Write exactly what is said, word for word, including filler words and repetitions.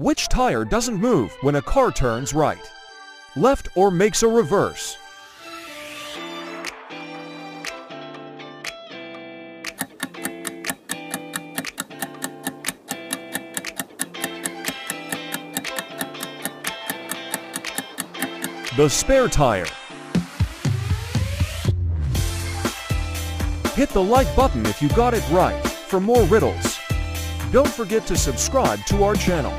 Which tire doesn't move when a car turns right, left, or makes a reverse? The spare tire. Hit the like button if you got it right. For more riddles, don't forget to subscribe to our channel.